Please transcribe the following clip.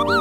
What?